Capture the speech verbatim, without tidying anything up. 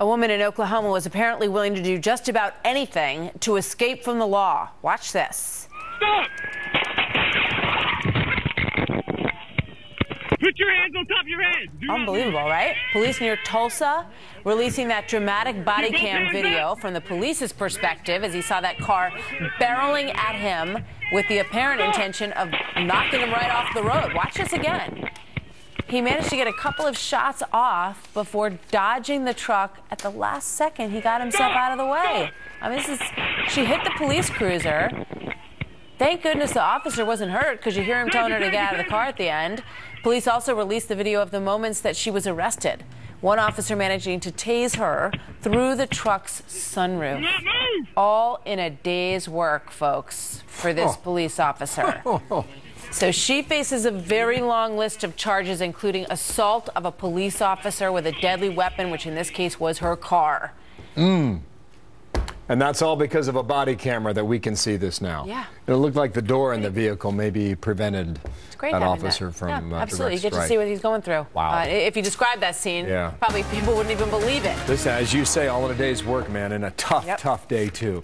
A woman in Oklahoma was apparently willing to do just about anything to escape from the law. Watch this. Stop! Put your hands on top of your head. Do Unbelievable, right? Police near Tulsa releasing that dramatic body cam video from the police's perspective as he saw that car barreling at him with the apparent intention of knocking him right off the road. Watch this again. He managed to get a couple of shots off before dodging the truck. At the last second, he got himself out of the way. I mean, this is, she hit the police cruiser. Thank goodness the officer wasn't hurt, because you hear him telling her to get out of the car at the end. Police also released the video of the moments that she was arrested. One officer managing to tase her through the truck's sunroof. All in a day's work, folks, for this oh. police officer. Oh, oh, oh. So she faces a very long list of charges, including assault of a police officer with a deadly weapon, which in this case was her car. Mm. And that's all because of a body camera that we can see this now. Yeah. It looked like the door in the vehicle maybe prevented that officer that. from... Yeah, uh, absolutely. You get to see what he's going through. Wow. Uh, if you describe that scene, yeah. probably people wouldn't even believe it. Listen, as you say, all in a day's work, man, and a tough, yep. tough day, too.